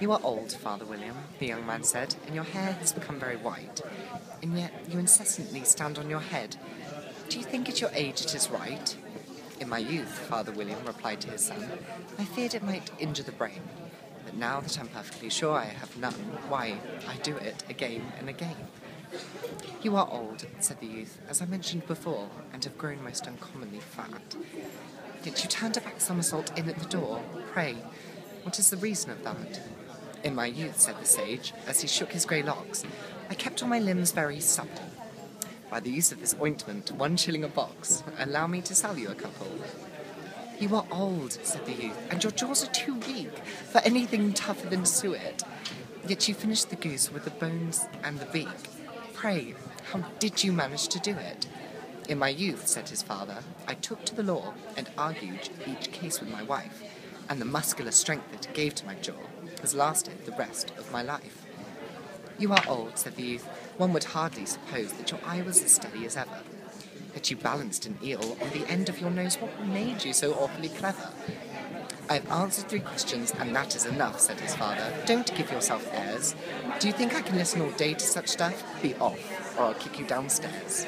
"You are old, Father William," the young man said, "and your hair has become very white, and yet you incessantly stand on your head. Do you think at your age it is right?" "In my youth," Father William replied to his son, "I feared it might injure the brain. But now that I'm perfectly sure I have none, why, I do it again and again." "You are old," said the youth, "as I mentioned before, and have grown most uncommonly fat. Yet you turned a back somersault in at the door. Pray, what is the reason of that?" "In my youth," said the sage, as he shook his grey locks, "I kept all my limbs very supple. By the use of this ointment, 1 shilling a box. Allow me to sell you a couple." "You are old," said the youth, "and your jaws are too weak for anything tougher than suet. Yet you finished the goose with the bones and the beak. Pray, how did you manage to do it?" "In my youth," said his father, "I took to the law and argued each case with my wife, and the muscular strength that it gave to my jaw has lasted the rest of my life." "You are old," said the youth. "One would hardly suppose that your eye was as steady as ever. Yet you balanced an eel on the end of your nose. What made you so awfully clever?" "I have answered 3 questions, and that is enough," said his father. "Don't give yourself airs. Do you think I can listen all day to such stuff? Be off, or I'll kick you downstairs."